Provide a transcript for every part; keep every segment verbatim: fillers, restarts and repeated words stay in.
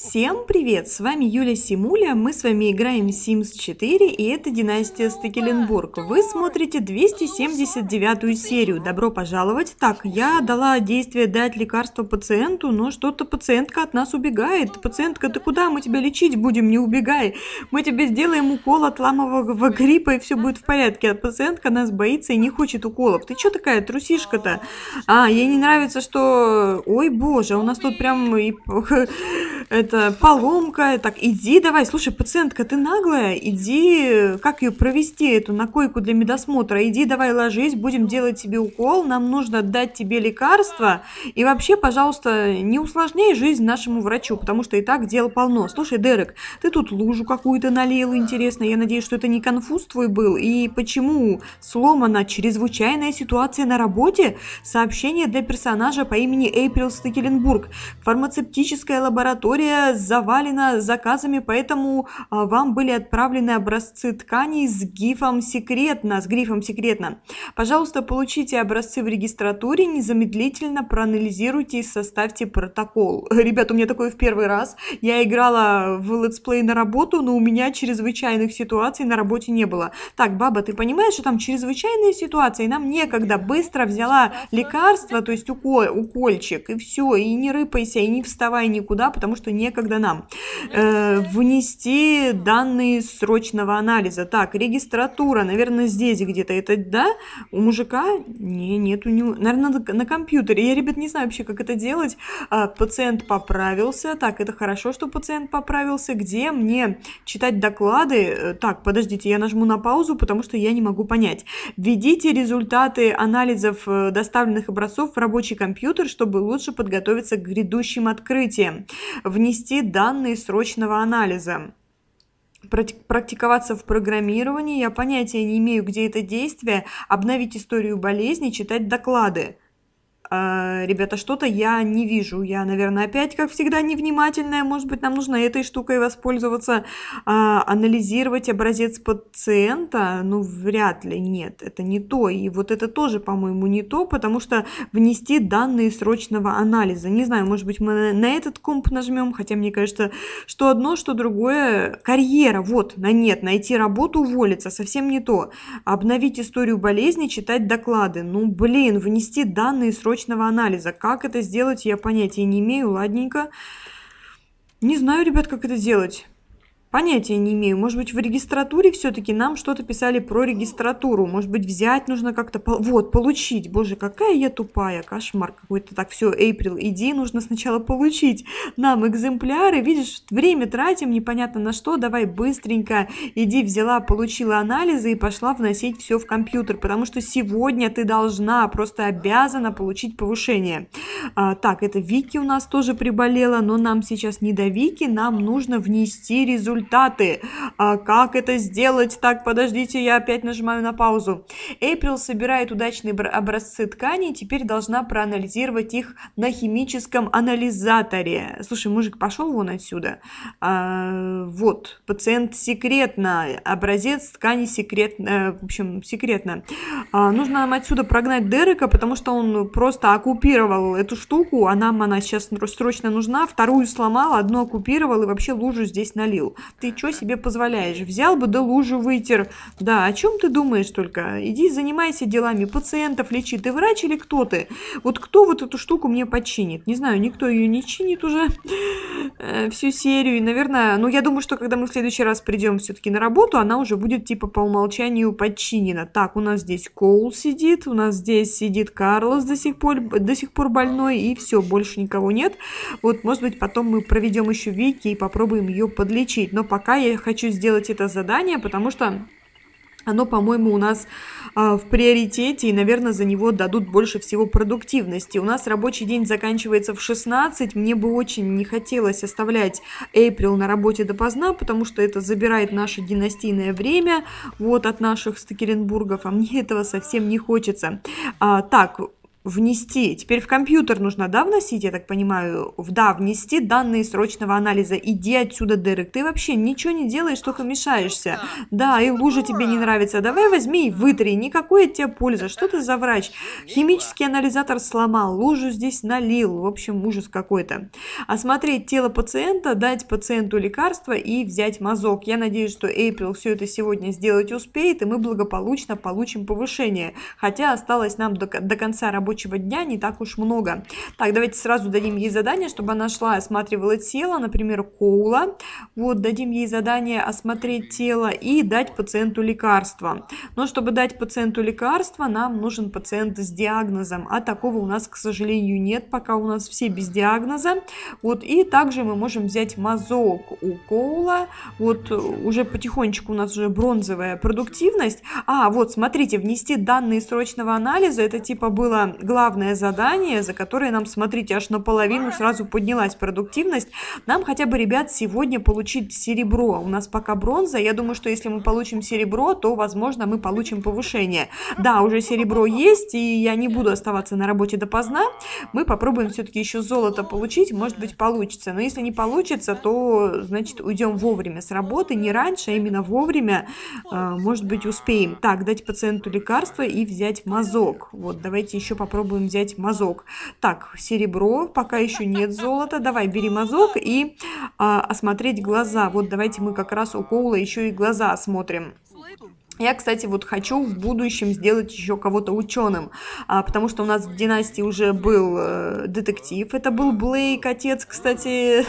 Всем привет! С вами Юля Симуля, мы с вами играем в Sims четыре, и это Династия Стекеленбург. Вы смотрите двести семьдесят девятую серию, добро пожаловать! Так, я дала действие дать лекарство пациенту, но что-то пациентка от нас убегает. Пациентка, ты куда? Мы тебя лечить будем, не убегай! Мы тебе сделаем укол от ламового гриппа, и все будет в порядке. А пациентка нас боится и не хочет уколов. Ты че такая трусишка-то? А, ей не нравится, что... Ой, боже, у нас тут прям... Это поломка. Так, иди давай. Слушай, пациентка, ты наглая. Иди, как ее провести, эту на койку для медосмотра. Иди давай ложись, будем делать тебе укол. Нам нужно дать тебе лекарство. И вообще, пожалуйста, не усложняй жизнь нашему врачу, потому что и так дел полно. Слушай, Дерек, ты тут лужу какую-то налил, интересно. Я надеюсь, что это не конфуз твой был. И почему сломана чрезвычайная ситуация на работе? Сообщение для персонажа по имени Эйприл Стекеленбург. Фармацевтическая лаборатория завалена заказами, поэтому а, вам были отправлены образцы тканей с гифом секретно, с грифом секретно. Пожалуйста, получите образцы в регистратуре, незамедлительно проанализируйте и составьте протокол. Ребята, у меня такое в первый раз. Я играла в летсплей на работу, но у меня чрезвычайных ситуаций на работе не было. Так, баба, ты понимаешь, что там чрезвычайные ситуации, нам некогда, быстро взяла лекарство, то есть уколь, укольчик, и все, и не рыпайся, и не вставай никуда, потому что не когда нам э, внести данные срочного анализа. Так, регистратура, наверное, здесь где-то. Это, да? У мужика? Не, нет, у него. Наверное, на, на компьютере. Я, ребят, не знаю вообще, как это делать. А, пациент поправился. Так, это хорошо, что пациент поправился. Где мне читать доклады? Так, подождите, я нажму на паузу, потому что я не могу понять. Введите результаты анализов доставленных образцов в рабочий компьютер, чтобы лучше подготовиться к грядущим открытиям. Внести данные срочного анализа. Практиковаться в программировании. Я понятия не имею, где это действие. Обновить историю болезни, читать доклады. А, ребята, что-то я не вижу. Я, наверное, опять, как всегда, невнимательная. Может быть, нам нужно этой штукой воспользоваться. А, анализировать образец пациента. Ну, вряд ли. Нет, это не то. И вот это тоже, по-моему, не то, потому что внести данные срочного анализа. Не знаю, может быть, мы на этот комп нажмем, хотя мне кажется, что одно, что другое. Карьера, вот, на нет. Найти работу, уволиться, совсем не то. Обновить историю болезни, читать доклады. Ну, блин, внести данные срочного анализа. Как это сделать, я понятия не имею. Ладненько. Не знаю, ребят, как это делать. Понятия не имею. Может быть, в регистратуре все-таки нам что-то писали про регистратуру. Может быть, взять нужно как-то... Вот, получить. Боже, какая я тупая. Кошмар какой-то. Так, все, Эйприл, иди. Нужно сначала получить нам экземпляры. Видишь, время тратим непонятно на что. Давай быстренько. Иди, взяла, получила анализы и пошла вносить все в компьютер. Потому что сегодня ты должна, просто обязана получить повышение. А, так, это Вики у нас тоже приболела. Но нам сейчас не до Вики. Нам нужно внести результат. Результаты. А как это сделать? Так, подождите, я опять нажимаю на паузу. Эйприл собирает удачные образцы тканей, теперь должна проанализировать их на химическом анализаторе. Слушай, мужик, пошел вон отсюда. А, вот, пациент секретно, образец ткани секретно, в общем, секретно. А, нужно нам отсюда прогнать Дерека, потому что он просто оккупировал эту штуку, а нам она сейчас срочно нужна, вторую сломал, одну оккупировал и вообще лужу здесь налил. Ты что себе позволяешь? Взял бы, да лужу вытер. Да, о чем ты думаешь только? Иди занимайся делами, пациентов лечи. Ты врач или кто ты? Вот кто вот эту штуку мне починит? Не знаю, никто ее не чинит уже э, всю серию. И, наверное, ну я думаю, что когда мы в следующий раз придем все-таки на работу, она уже будет типа по умолчанию подчинена. Так, у нас здесь Коул сидит, у нас здесь сидит Карлос до сих пор, до сих пор больной, и все, больше никого нет. Вот, может быть, потом мы проведем еще Вики и попробуем ее подлечить. Но пока я хочу сделать это задание, потому что оно, по-моему, у нас а, в приоритете, и, наверное, за него дадут больше всего продуктивности. У нас рабочий день заканчивается в шестнадцать. Мне бы очень не хотелось оставлять Эйприл на работе допоздна, потому что это забирает наше династийное время вот от наших Стекеленбургов, а мне этого совсем не хочется. А, так... внести. Теперь в компьютер нужно, да, вносить, я так понимаю? Да, внести данные срочного анализа. Иди отсюда, Дерек. Ты вообще ничего не делаешь, только мешаешься. Да, и лужа тебе не нравится. Давай возьми и вытри. Никакой от тебя пользы. Что ты за врач? Химический анализатор сломал. Лужу здесь налил. В общем, ужас какой-то. Осмотреть тело пациента, дать пациенту лекарство и взять мазок. Я надеюсь, что Эйприл все это сегодня сделать успеет, и мы благополучно получим повышение. Хотя осталось нам до, до конца рабочего дня не так уж много. Так, давайте сразу дадим ей задание, чтобы она шла, осматривала тело, например, Коула. Вот, дадим ей задание осмотреть тело и дать пациенту лекарство. Но чтобы дать пациенту лекарство, нам нужен пациент с диагнозом. А такого у нас, к сожалению, нет. Пока у нас все без диагноза. Вот, и также мы можем взять мазок у Коула. Вот, уже потихонечку у нас уже бронзовая продуктивность. А, вот, смотрите, внести данные срочного анализа. Это типа было главное задание, за которое нам, смотрите, аж наполовину сразу поднялась продуктивность. Нам хотя бы, ребят, сегодня получить серебро. У нас пока бронза. Я думаю, что если мы получим серебро, то, возможно, мы получим повышение. Да, уже серебро есть, и я не буду оставаться на работе допоздна. Мы попробуем все-таки еще золото получить. Может быть, получится. Но если не получится, то, значит, уйдем вовремя с работы. Не раньше, а именно вовремя. Может быть, успеем. Так, дать пациенту лекарство и взять мазок. Вот, давайте еще попробуем взять мазок. Так, серебро. Пока еще нет золота. Давай, бери мазок и а, осмотреть глаза. Вот, давайте мы как раз у Коула еще и глаза осмотрим. Я, кстати, вот хочу в будущем сделать еще кого-то ученым, а, потому что у нас в династии уже был э, детектив, это был Блейк, отец, кстати, э,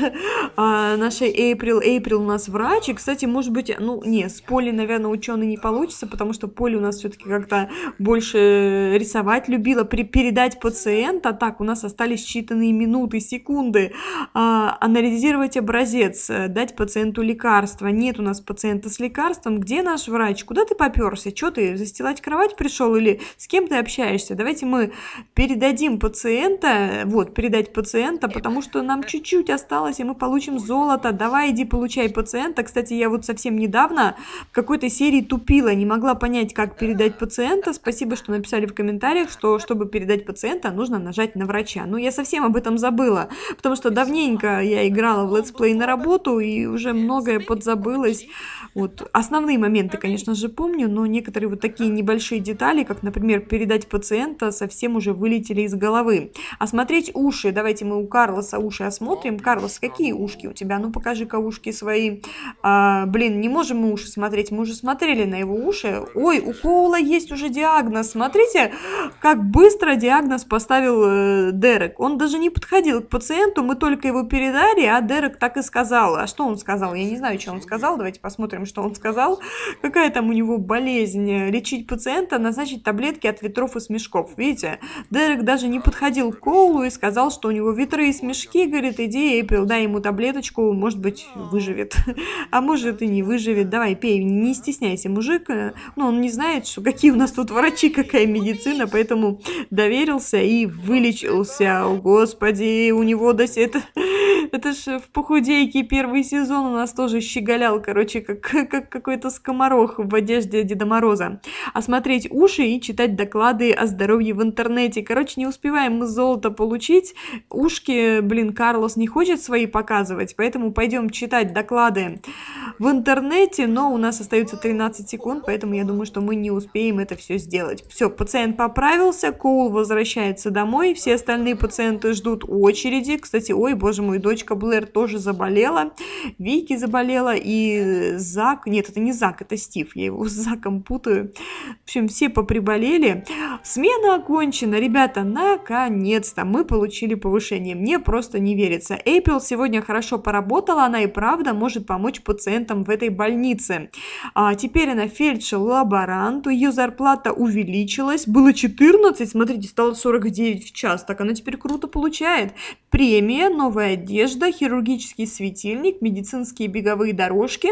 нашей Эйприл. Эйприл у нас врач, и, кстати, может быть, ну, не, с Поли, наверное, ученый не получится, потому что Поли у нас все-таки как-то больше рисовать любила, при, передать пациента. Так, у нас остались считанные минуты, секунды. А, анализировать образец, дать пациенту лекарство. Нет у нас пациента с лекарством. Где наш врач? Куда ты попёрся? Чё ты, застилать кровать пришел или с кем ты общаешься? Давайте мы передадим пациента, вот, передать пациента, потому что нам чуть-чуть осталось, и мы получим золото. Давай, иди, получай пациента. Кстати, я вот совсем недавно в какой-то серии тупила, не могла понять, как передать пациента. Спасибо, что написали в комментариях, что, чтобы передать пациента, нужно нажать на врача. Но я совсем об этом забыла, потому что давненько я играла в Let's Play на работу, и уже многое подзабылось. Вот, основные моменты, конечно же, помню. Но некоторые вот такие небольшие детали, как, например, передать пациента, совсем уже вылетели из головы. Осмотреть уши. Давайте мы у Карлоса уши осмотрим. Карлос, какие ушки у тебя? Ну, покажи-ка ушки свои. А, блин, не можем мы уши смотреть. Мы уже смотрели на его уши. Ой, у Коула есть уже диагноз. Смотрите, как быстро диагноз поставил э, Дерек. Он даже не подходил к пациенту. Мы только его передали, а Дерек так и сказал. А что он сказал? Я не знаю, что он сказал. Давайте посмотрим, что он сказал. Какая там у него болезнь, лечить пациента, назначить таблетки от ветров и смешков. Видите, Дерек даже не подходил к Коулу и сказал, что у него ветры и смешки, говорит, иди, Эйприл, дай ему таблеточку, может быть, выживет. А может и не выживет. Давай, пей, не стесняйся, мужик. Ну, он не знает, что какие у нас тут врачи, какая медицина, поэтому доверился и вылечился. О, господи, у него до сих пор... Это ж в похудейке первый сезон у нас тоже щеголял, короче, как, как какой-то скоморох в одежде Деда Мороза. Осмотреть уши и читать доклады о здоровье в интернете. Короче, не успеваем мы золото получить. Ушки, блин, Карлос не хочет свои показывать, поэтому пойдем читать доклады в интернете, но у нас остается тринадцать секунд, поэтому я думаю, что мы не успеем это все сделать. Все, пациент поправился, Коул возвращается домой, все остальные пациенты ждут очереди. Кстати, ой, боже мой, дочь Блэр тоже заболела, Вики заболела, и Зак, нет, это не Зак, это Стив, я его с Заком путаю. В общем, все поприболели. Смена окончена, ребята, наконец-то мы получили повышение. Мне просто не верится. Эйприл сегодня хорошо поработала, она и правда может помочь пациентам в этой больнице. А теперь она фельдшер-лаборант, ее зарплата увеличилась, было четырнадцать, смотрите, стало сорок девять в час, так она теперь круто получает. Премия, новая одежда, хирургический светильник, медицинские беговые дорожки.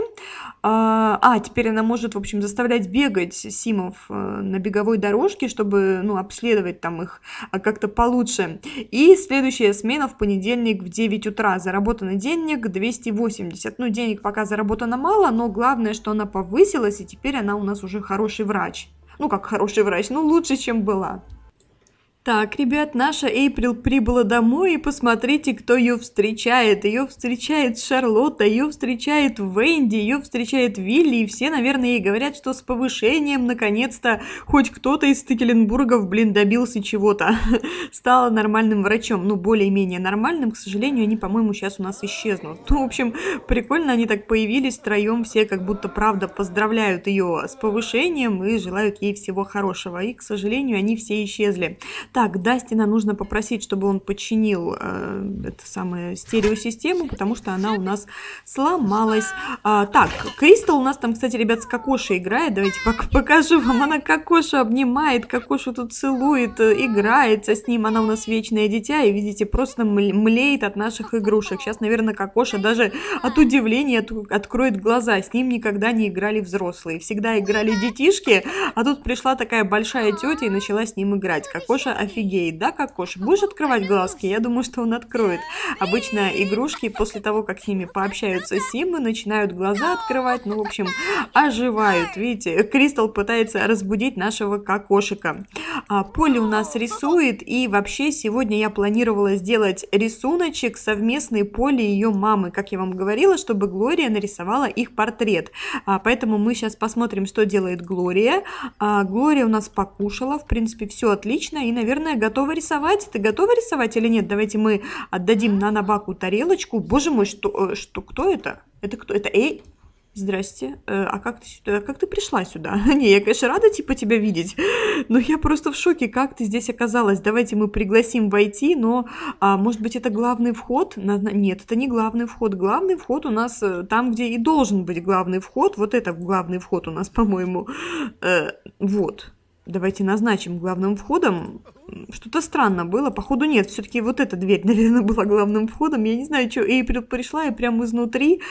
А, а, теперь она может, в общем, заставлять бегать симов на беговой дорожке, чтобы, ну, обследовать там их как-то получше. И следующая смена в понедельник в девять утра. Заработанный денег двести восемьдесят. Ну, денег пока заработано мало, но главное, что она повысилась, и теперь она у нас уже хороший врач. Ну, как хороший врач, ну, лучше, чем была. Так, ребят, наша Эйприл прибыла домой, и посмотрите, кто ее встречает. Ее встречает Шарлотта, ее встречает Венди, ее встречает Вилли, и все, наверное, ей говорят, что с повышением, наконец-то, хоть кто-то из Стекеленбургов, блин, добился чего-то. Стала нормальным врачом, ну, более-менее нормальным, к сожалению, они, по-моему, сейчас у нас исчезнут. Ну, в общем, прикольно, они так появились втроем, все как будто, правда, поздравляют ее с повышением и желают ей всего хорошего, и, к сожалению, они все исчезли. Так, Дастина нужно попросить, чтобы он починил э, эту самую стереосистему, потому что она у нас сломалась. А, так, Кристал у нас там, кстати, ребят, с Кокошей играет. Давайте покажу вам. Она Кокошу обнимает, Кокошу тут целует, играется с ним. Она у нас вечное дитя и, видите, просто млеет от наших игрушек. Сейчас, наверное, Кокоша даже от удивления откроет глаза. С ним никогда не играли взрослые. Всегда играли детишки, а тут пришла такая большая тетя и начала с ним играть. Кокоша офигеет, да, Кокош? Будешь открывать глазки? Я думаю, что он откроет. Обычно игрушки после того, как с ними пообщаются симы, начинают глаза открывать, ну, в общем, оживают. Видите, Кристал пытается разбудить нашего Кокошика. А, Поли у нас рисует, и вообще сегодня я планировала сделать рисуночек совместный Поли и ее мамы, как я вам говорила, чтобы Глория нарисовала их портрет. А, поэтому мы сейчас посмотрим, что делает Глория. А, Глория у нас покушала, в принципе, все отлично, и, наверное, Наверное, готова рисовать. Ты готова рисовать или нет? Давайте мы отдадим Нанабаку тарелочку. Боже мой, что, что, кто это? Это кто? Это Эй? Здрасте, а как ты сюда, как ты пришла сюда? Не, я, конечно, рада, типа, тебя видеть, но я просто в шоке, как ты здесь оказалась. Давайте мы пригласим войти, но, а, может быть, это главный вход? Нет, это не главный вход. Главный вход у нас там, где и должен быть главный вход. Вот это главный вход у нас, по-моему, вот. Давайте назначим главным входом. Что-то странно было. Походу нет. Все-таки вот эта дверь, наверное, была главным входом. Я не знаю, что Эйприл пришла и прям изнутри.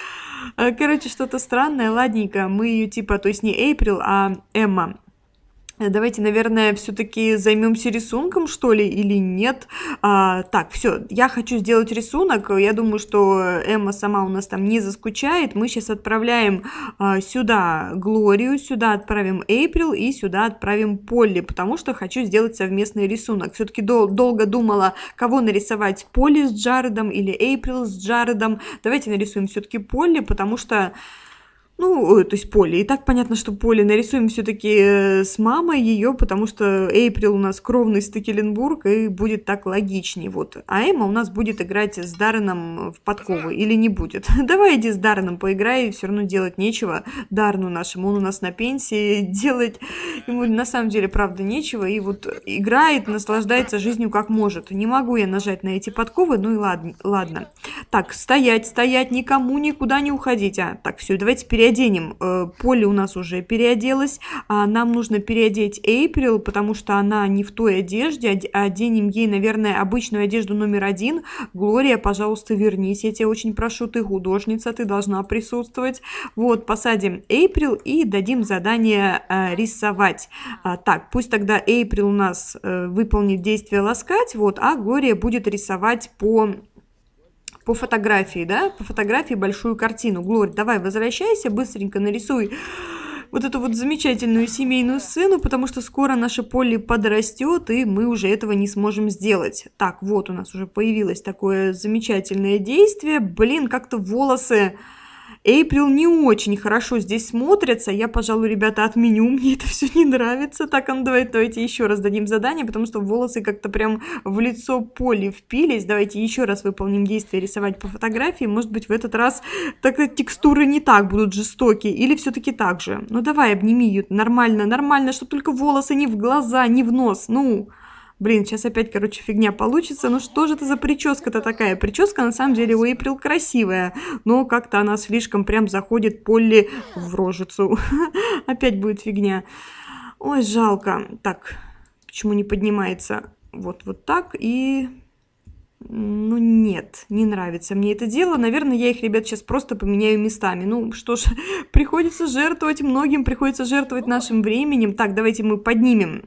Короче, что-то странное. Ладненько, мы ее типа... То есть не Эйприл, а Эмма. Давайте, наверное, все-таки займемся рисунком, что ли, или нет. А, так, все, я хочу сделать рисунок. Я думаю, что Эмма сама у нас там не заскучает. Мы сейчас отправляем а, сюда Глорию, сюда отправим Эйприл и сюда отправим Полли, потому что хочу сделать совместный рисунок. Все-таки дол- долго думала, кого нарисовать, Полли с Джаредом или Эйприл с Джаредом. Давайте нарисуем все-таки Полли, потому что... Ну, то есть Поли. И так понятно, что Поли нарисуем все-таки с мамой ее, потому что Эйприл у нас кровный Стекеленбург, и будет так логичнее. Вот. А Эмма у нас будет играть с Дарреном в подковы. Или не будет. Давай иди с Дарреном поиграй, все равно делать нечего. Даррену нашему, он у нас на пенсии, делать ему на самом деле, правда, нечего. И вот играет, наслаждается жизнью как может. Не могу я нажать на эти подковы, ну и ладно. ладно. Так, стоять, стоять, никому никуда не уходить. А, так, все, давайте перейдем. Переоденем. Поли у нас уже переоделась. Нам нужно переодеть Эйприл, потому что она не в той одежде. Оденем ей, наверное, обычную одежду номер один. Глория, пожалуйста, вернись. Я тебя очень прошу, ты художница, ты должна присутствовать. Вот, посадим Эйприл и дадим задание рисовать. Так, пусть тогда Эйприл у нас выполнит действие ласкать, вот, а Глория будет рисовать по... по фотографии, да, по фотографии большую картину. Глорь, давай возвращайся, быстренько нарисуй вот эту вот замечательную семейную сцену, потому что скоро наше Поле подрастет, и мы уже этого не сможем сделать. Так, вот у нас уже появилось такое замечательное действие. Блин, как-то волосы... Эйприл не очень хорошо здесь смотрится. Я, пожалуй, ребята, отменю. Мне это все не нравится. Так, ну, давайте, давайте еще раз дадим задание, потому что волосы как-то прям в лицо Поли впились. Давайте еще раз выполним действие рисовать по фотографии. Может быть, в этот раз так, текстуры не так будут жестокие. Или все-таки так же. Ну, давай, обними ее. Нормально, нормально, чтобы только волосы не в глаза, не в нос. Ну... Блин, сейчас опять, короче, фигня получится. Ну что же это за прическа-то такая? Прическа, на самом деле, у Эйприл красивая. Но как-то она слишком прям заходит Полли в рожицу. Опять будет фигня. Ой, жалко. Так, почему не поднимается? Вот, вот так и... Ну нет, не нравится мне это дело. Наверное, я их, ребят, сейчас просто поменяю местами. Ну что ж, приходится жертвовать многим, приходится жертвовать нашим временем. Так, давайте мы поднимем...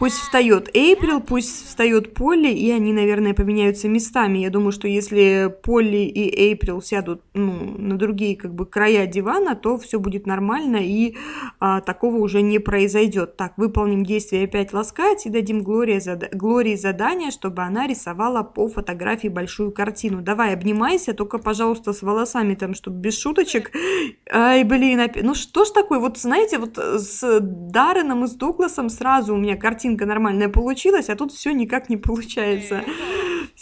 Пусть встает Эйприл, пусть встает Поли, и они, наверное, поменяются местами. Я думаю, что если Поли и Эйприл сядут, ну, на другие, как бы, края дивана, то все будет нормально, и а, такого уже не произойдет. Так, выполним действие опять ласкать и дадим Глории, зад... Глории задание, чтобы она рисовала по фотографии большую картину. Давай, обнимайся, только, пожалуйста, с волосами там, чтобы без шуточек. Ай, блин, опять... ну что ж такое, вот, знаете, вот с Дарреном и с Дугласом сразу у меня картина нормальная получилась, а тут все никак не получается.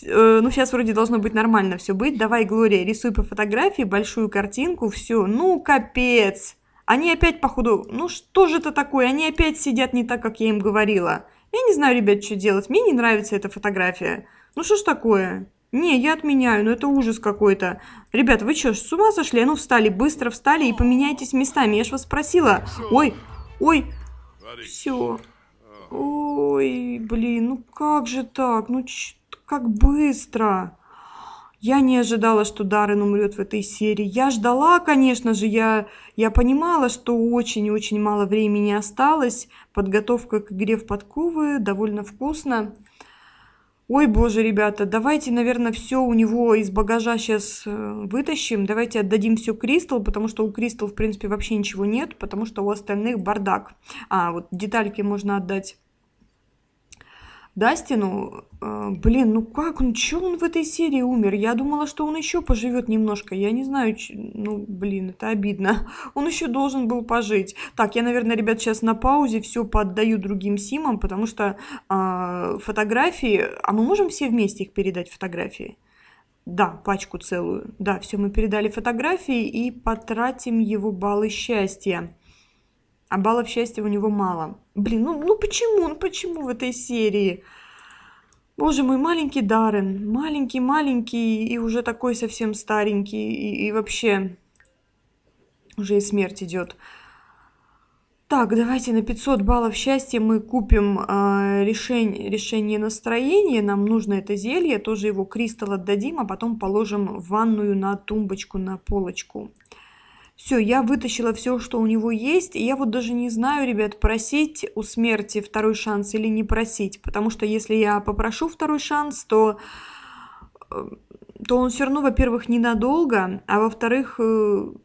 Ну, сейчас вроде должно быть нормально все быть. Давай, Глория, рисуй по фотографии большую картинку. Все, ну, капец. Они опять, походу, ну, что же это такое? Они опять сидят не так, как я им говорила. Я не знаю, ребят, что делать. Мне не нравится эта фотография. Ну, что ж такое? Не, я отменяю, ну это ужас какой-то. Ребят, вы что, с ума сошли? А ну, встали, быстро встали и поменяйтесь местами. Я ж вас спросила. Ой, ой, все. Ой, блин, ну как же так? Ну как быстро. Я не ожидала, что Даррен умрет в этой серии. Я ждала, конечно же, я, я понимала, что очень-очень мало времени осталось. Подготовка к игре в подковы довольно вкусно. Ой, боже, ребята, давайте, наверное, все у него из багажа сейчас вытащим. Давайте отдадим все Кристал, потому что у Кристал, в принципе, вообще ничего нет, потому что у остальных бардак. А, вот детальки можно отдать Дастину. Блин, ну как, ну чё он в этой серии умер? Я думала, что он еще поживет немножко. Я не знаю, ч... ну блин, это обидно. Он еще должен был пожить. Так, я, наверное, ребят, сейчас на паузе все поддаю другим симам, потому что э, фотографии... А мы можем все вместе их передать, фотографии? Да, пачку целую. Да, все, мы передали фотографии и потратим его баллы счастья. А баллов счастья у него мало. Блин, ну, ну почему, ну почему в этой серии? Боже мой, маленький Даррен, маленький-маленький и уже такой совсем старенький, и, и вообще уже и смерть идет. Так, давайте на пятьсот баллов счастья мы купим э, решень, решение настроения, нам нужно это зелье, тоже его Кристал отдадим, а потом положим в ванную на тумбочку, на полочку. Все, я вытащила все, что у него есть, и я вот даже не знаю, ребят, просить у смерти второй шанс или не просить, потому что если я попрошу второй шанс, то, то он все равно, во-первых, ненадолго, а во-вторых,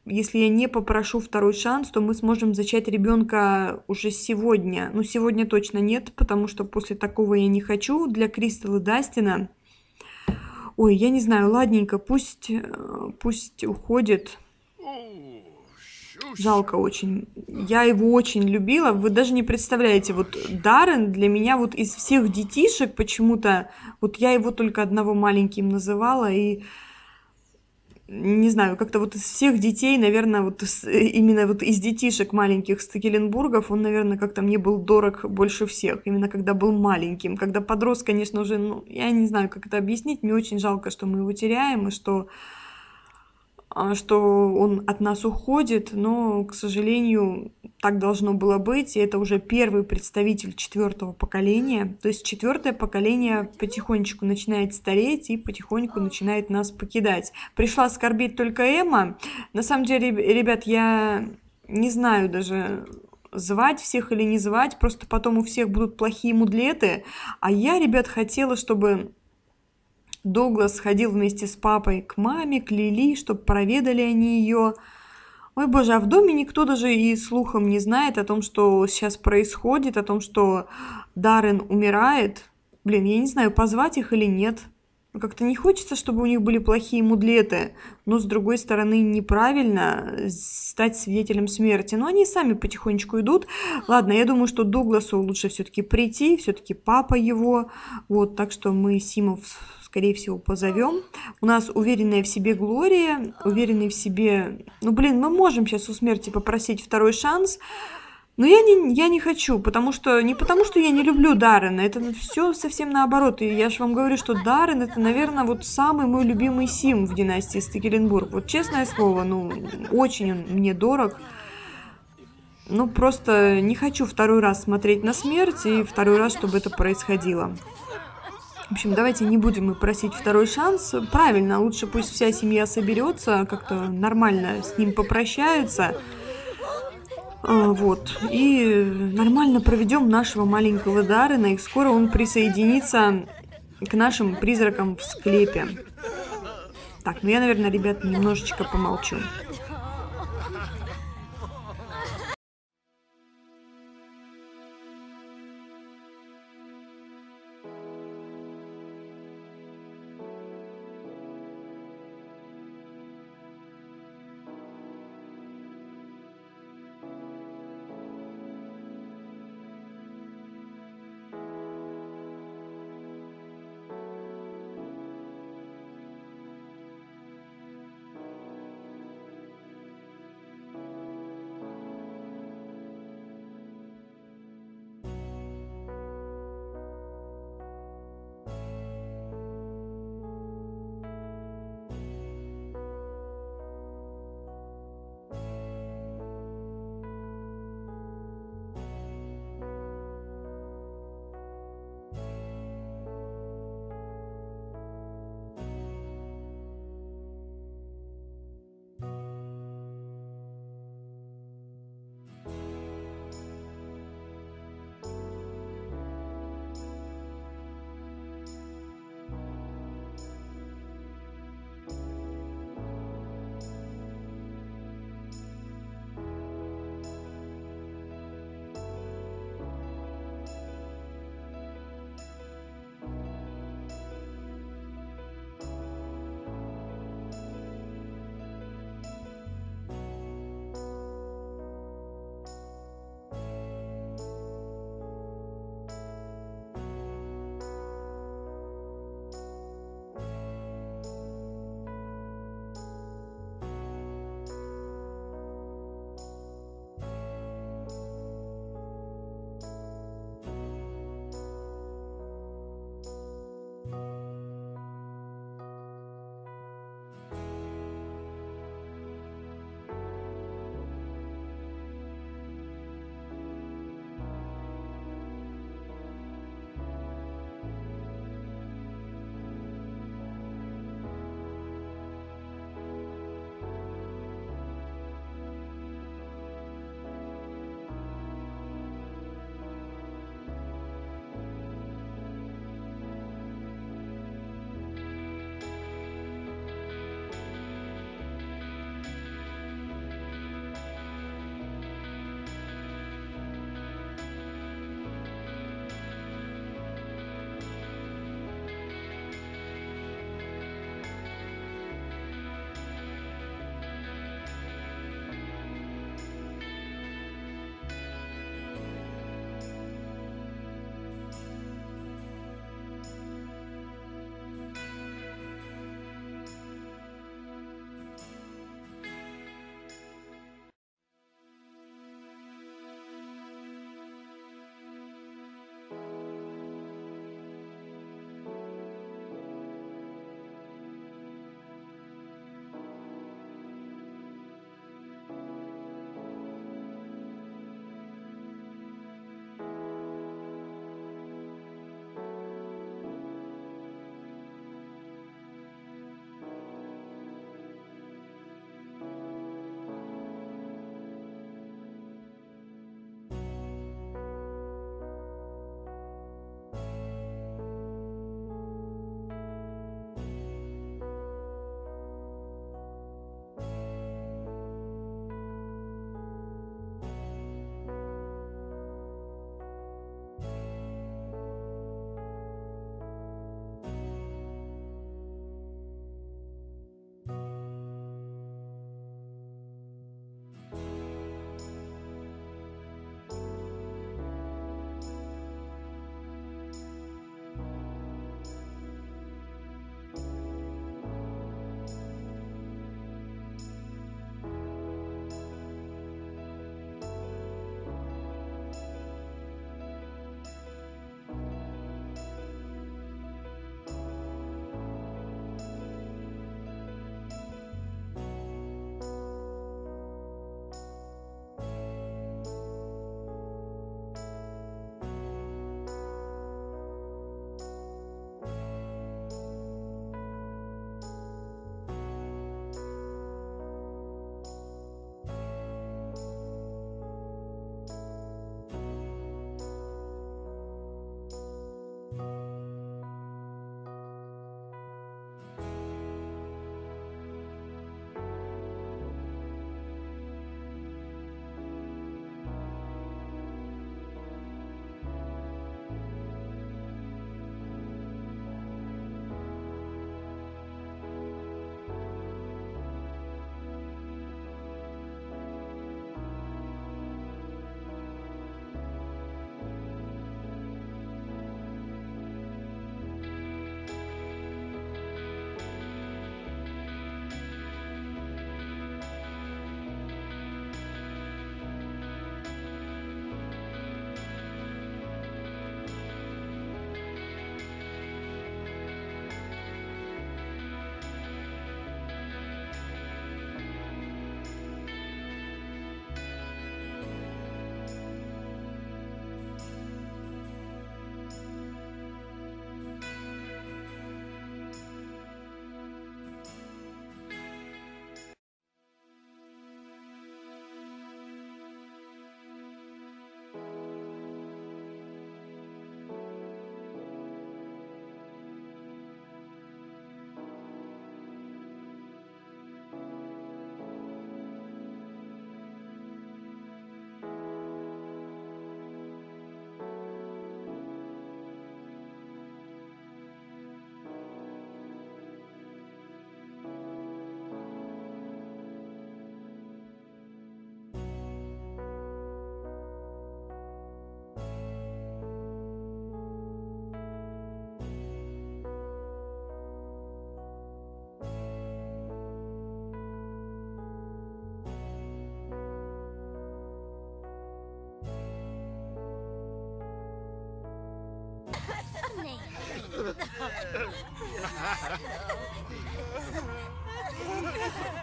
если я не попрошу второй шанс, то мы сможем зачать ребенка уже сегодня. Ну, сегодня точно нет, потому что после такого я не хочу для Кристал и Дастина. Ой, я не знаю, ладненько, пусть, пусть уходит. Жалко очень. Я его очень любила. Вы даже не представляете, вот Даррен для меня вот из всех детишек почему-то, вот я его только одного маленьким называла, и не знаю, как-то вот из всех детей, наверное, вот именно вот из детишек маленьких Стекеленбургов он, наверное, как-то мне был дорог больше всех, именно когда был маленьким. Когда подрос, конечно, уже, ну, я не знаю, как это объяснить, мне очень жалко, что мы его теряем, и что... что он от нас уходит, но, к сожалению, так должно было быть, и это уже первый представитель четвертого поколения, то есть четвертое поколение потихонечку начинает стареть и потихоньку начинает нас покидать. Пришла скорбить только Эмма, на самом деле, ребят, я не знаю даже... звать всех или не звать, просто потом у всех будут плохие мудлеты, а я, ребят, хотела, чтобы... Дуглас ходил вместе с папой к маме, к Лили, чтобы проведали они ее. Ой, боже, а в доме никто даже и слухом не знает о том, что сейчас происходит, о том, что Даррен умирает. Блин, я не знаю, позвать их или нет. Как-то не хочется, чтобы у них были плохие мудлеты. Но, с другой стороны, неправильно стать свидетелем смерти. Но они сами потихонечку идут. Ладно, я думаю, что Дугласу лучше все-таки прийти, все-таки папа его. Вот, так что мы симов... скорее всего, позовем. У нас уверенная в себе Глория, уверенная в себе... Ну, блин, мы можем сейчас у смерти попросить второй шанс, но я не, я не хочу, потому что... Не потому, что я не люблю Даррена, это все совсем наоборот. И я же вам говорю, что Даррен — это, наверное, вот самый мой любимый сим в династии Стекеленбург. Вот честное слово, ну, очень он мне дорог. Ну, просто не хочу второй раз смотреть на смерть и второй раз, чтобы это происходило. В общем, давайте не будем мы просить второй шанс. Правильно, лучше пусть вся семья соберется, как-то нормально с ним попрощается. Вот. И нормально проведем нашего маленького Даррена, и скоро он присоединится к нашим призракам в склепе. Так, ну я, наверное, ребят, немножечко помолчу.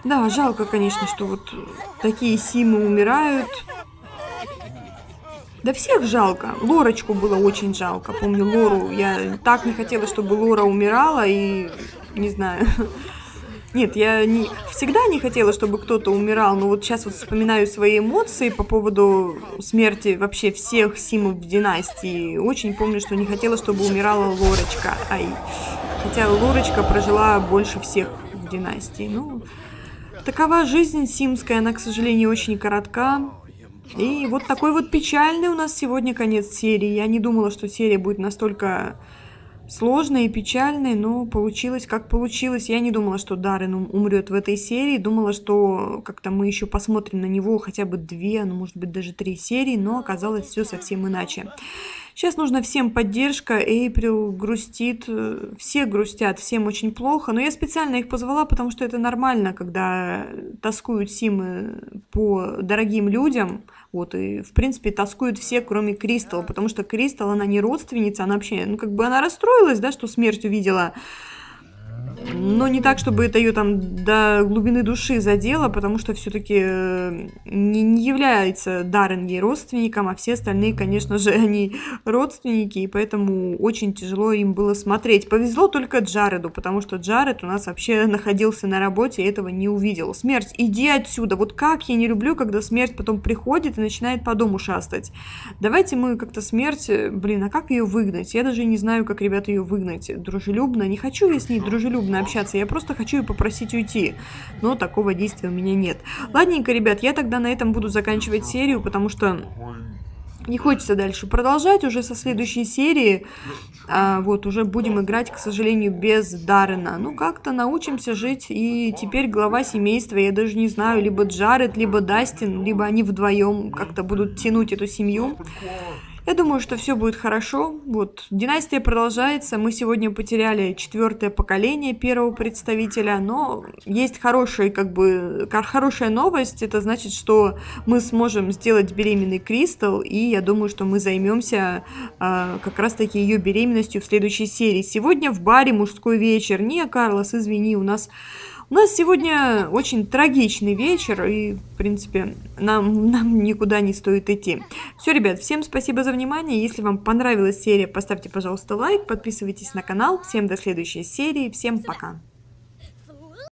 Да, жалко, конечно, что вот такие симы умирают. Да всех жалко. Лорочку было очень жалко. Помню Лору. Я так не хотела, чтобы Лора умирала. И не знаю. Нет, я не... всегда не хотела, чтобы кто-то умирал. Но вот сейчас вот вспоминаю свои эмоции по поводу смерти вообще всех симов в династии. Очень помню, что не хотела, чтобы умирала Лорочка. Ай. Хотя Лорочка прожила больше всех в династии. Ну, такова жизнь симская. Она, к сожалению, очень коротка. И вот такой вот печальный у нас сегодня конец серии. Я не думала, что серия будет настолько сложной и печальной, но получилось, как получилось. Я не думала, что Даррен умрет в этой серии. Думала, что как-то мы еще посмотрим на него хотя бы две, ну, может быть, даже три серии, но оказалось все совсем иначе. Сейчас нужна всем поддержка. Эйприл грустит, все грустят, всем очень плохо. Но я специально их позвала, потому что это нормально, когда тоскуют симы по дорогим людям. Вот, и, в принципе, тоскуют все, кроме Кристал, потому что Кристал, она не родственница, она вообще, ну, как бы она расстроилась, да, что смерть увидела. Но не так, чтобы это ее там до глубины души задело, потому что все-таки не, не является Даррен ей родственником, а все остальные, конечно же, они родственники, и поэтому очень тяжело им было смотреть. Повезло только Джареду, потому что Джаред у нас вообще находился на работе и этого не увидел. Смерть, иди отсюда! Вот как я не люблю, когда смерть потом приходит и начинает по дому шастать. Давайте мы как-то смерть... Блин, а как ее выгнать? Я даже не знаю, как, ребята, ее выгнать. Дружелюбно. Не хочу я с ней дружелюбно общаться, я просто хочу ее попросить уйти, но такого действия у меня нет. Ладненько, ребят, я тогда на этом буду заканчивать серию, потому что не хочется дальше продолжать. Уже со следующей серии а, вот уже будем играть, к сожалению, без Даррена. Ну, как-то научимся жить, и теперь глава семейства, я даже не знаю, либо Джаред, либо Дастин, либо они вдвоем как-то будут тянуть эту семью. Я думаю, что все будет хорошо. Вот, династия продолжается. Мы сегодня потеряли четвертое поколение первого представителя, но есть хорошая, как бы, хорошая новость. Это значит, что мы сможем сделать беременный Кристал, и я думаю, что мы займемся э, как раз-таки ее беременностью в следующей серии. Сегодня в баре мужской вечер. Не, Карлос, извини, у нас... У нас сегодня очень трагичный вечер, и, в принципе, нам, нам никуда не стоит идти. Все, ребят, всем спасибо за внимание. Если вам понравилась серия, поставьте, пожалуйста, лайк, подписывайтесь на канал. Всем до следующей серии, всем пока.